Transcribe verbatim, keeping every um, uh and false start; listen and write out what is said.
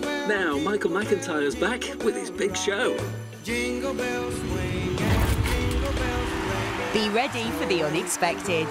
Now Michael McIntyre's back with his Big Show. Be ready for the unexpected.